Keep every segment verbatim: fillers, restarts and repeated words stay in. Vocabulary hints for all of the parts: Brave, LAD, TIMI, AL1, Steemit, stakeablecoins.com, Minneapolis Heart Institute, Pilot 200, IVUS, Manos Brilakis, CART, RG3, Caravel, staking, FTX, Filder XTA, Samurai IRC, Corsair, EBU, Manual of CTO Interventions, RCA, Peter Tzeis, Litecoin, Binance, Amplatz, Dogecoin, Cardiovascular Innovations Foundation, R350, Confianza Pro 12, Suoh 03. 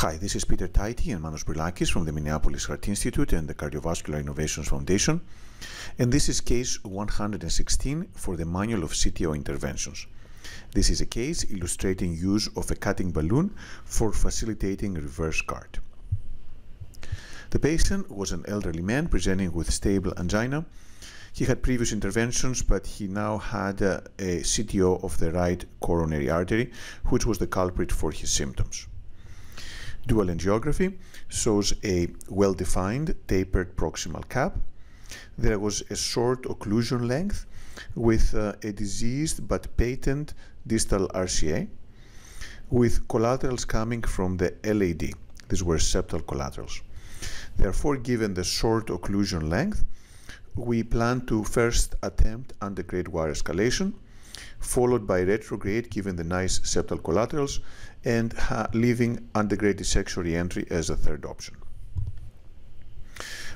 Hi, this is Peter Tzeis and Manos Brilakis from the Minneapolis Heart Institute and the Cardiovascular Innovations Foundation, and this is case one hundred sixteen for the Manual of C T O Interventions. This is a case illustrating use of a cutting balloon for facilitating reverse C A R T. The patient was an elderly man presenting with stable angina. He had previous interventions, but he now had a, a C T O of the right coronary artery, which was the culprit for his symptoms. Dual angiography shows a well-defined tapered proximal cap. There was a short occlusion length with uh, a diseased but patent distal R C A with collaterals coming from the L A D. These were septal collaterals. Therefore, given the short occlusion length, we plan to first attempt undergrade wire escalation, followed by retrograde given the nice septal collaterals, and ha leaving undergrade dissectory entry as a third option.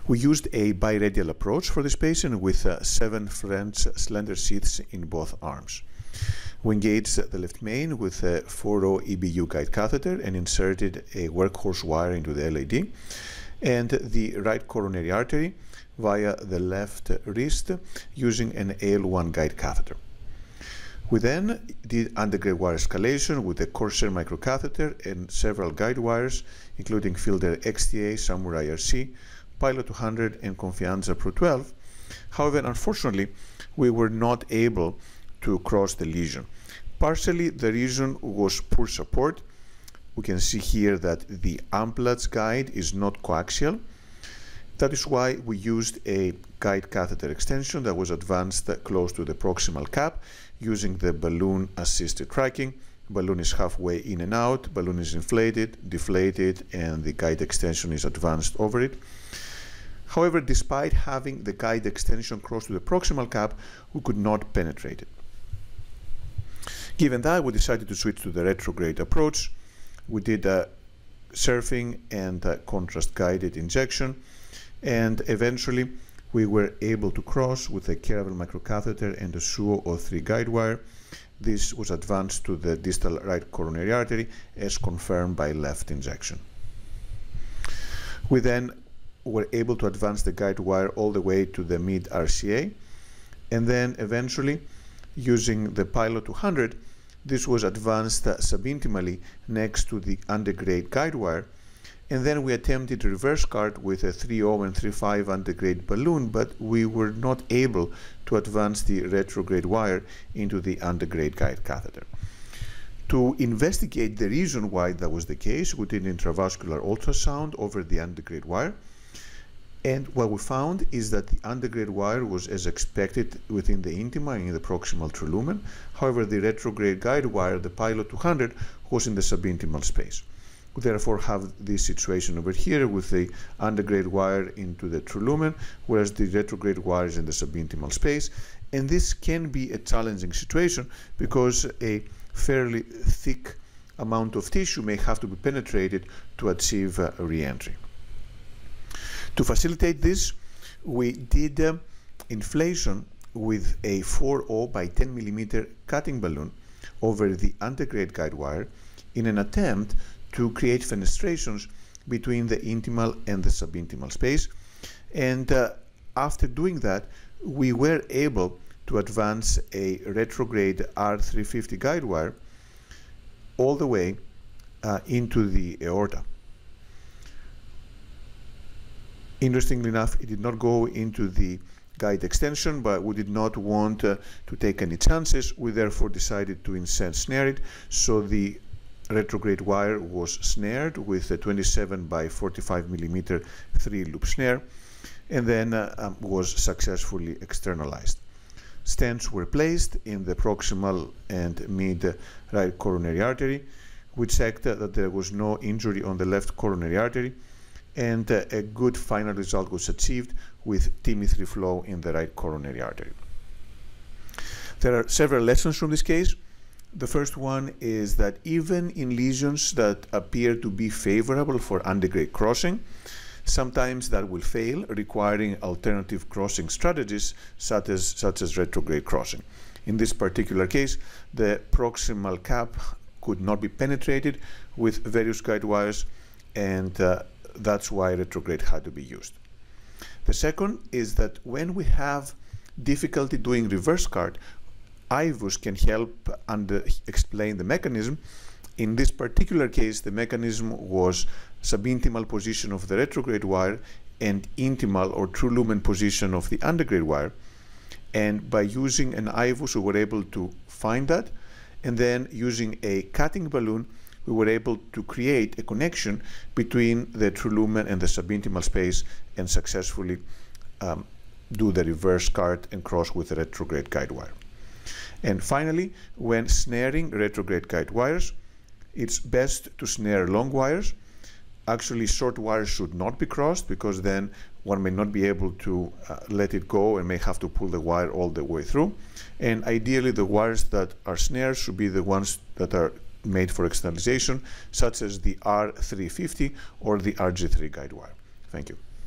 We used a biradial approach for this patient with uh, seven French slender sheaths in both arms. We engaged the left main with a four oh E B U guide catheter and inserted a workhorse wire into the L A D, and the right coronary artery via the left wrist using an A L one guide catheter. We then did undergrade wire escalation with a Corsair microcatheter and several guide wires, including Filder X T A, Samurai I R C, Pilot two hundred, and Confianza Pro twelve. However, unfortunately, we were not able to cross the lesion. Partially, the reason was poor support. We can see here that the Amplatz guide is not coaxial. That is why we used a guide catheter extension that was advanced close to the proximal cap using the balloon-assisted tracking. Balloon is halfway in and out, balloon is inflated, deflated, and the guide extension is advanced over it. However, despite having the guide extension close to the proximal cap, we could not penetrate it. Given that, we decided to switch to the retrograde approach. We did a surfing and a contrast-guided injection, and eventually we were able to cross with a Caravel microcatheter and a Suoh oh three guide wire. This was advanced to the distal right coronary artery as confirmed by left injection. We then were able to advance the guide wire all the way to the mid R C A, and then eventually using the Pilot two hundred, this was advanced subintimally next to the undergrade guide wire. And then we attempted reverse C A R T with a three oh and three five undergrade balloon, but we were not able to advance the retrograde wire into the undergrade guide catheter. To investigate the reason why that was the case, we did intravascular ultrasound over the undergrade wire. And what we found is that the undergrade wire was as expected within the intima and in the proximal trilumen. However, the retrograde guide wire, the Pilot two hundred, was in the subintimal space. We therefore have this situation over here with the undergrade wire into the trilumen, whereas the retrograde wire is in the subintimal space. And this can be a challenging situation because a fairly thick amount of tissue may have to be penetrated to achieve uh, re-entry. To facilitate this, we did uh, inflation with a four oh by ten millimeter cutting balloon over the undergrade guide wire in an attempt to create fenestrations between the intimal and the subintimal space. And uh, after doing that, we were able to advance a retrograde R three fifty guide wire all the way uh, into the aorta. Interestingly enough, it did not go into the guide extension, but we did not want uh, to take any chances. We therefore decided to ensnare it, so the retrograde wire was snared with a twenty-seven by forty-five millimeter three-loop snare, and then uh, um, was successfully externalized. Stents were placed in the proximal and mid right coronary artery. We checked uh, that there was no injury on the left coronary artery, and uh, a good final result was achieved with TIMI flow in the right coronary artery. There are several lessons from this case. The first one is that even in lesions that appear to be favorable for undergrade crossing, sometimes that will fail, requiring alternative crossing strategies such as, such as retrograde crossing. In this particular case, the proximal cap could not be penetrated with various guide wires, and uh, that's why retrograde had to be used. The second is that when we have difficulty doing reverse C A R T, I V U S can help under explain the mechanism. In this particular case, the mechanism was subintimal position of the retrograde wire and intimal or true lumen position of the antegrade wire. And by using an I V U S, we were able to find that. And then using a cutting balloon, we were able to create a connection between the true lumen and the subintimal space and successfully um, do the reverse C A R T and cross with the retrograde guide wire. And finally, when snaring retrograde guide wires, it's best to snare long wires. Actually, short wires should not be crossed, because then one may not be able to uh, let it go and may have to pull the wire all the way through. And ideally, the wires that are snared should be the ones that are made for externalization, such as the R three fifty or the R G three guide wire. Thank you.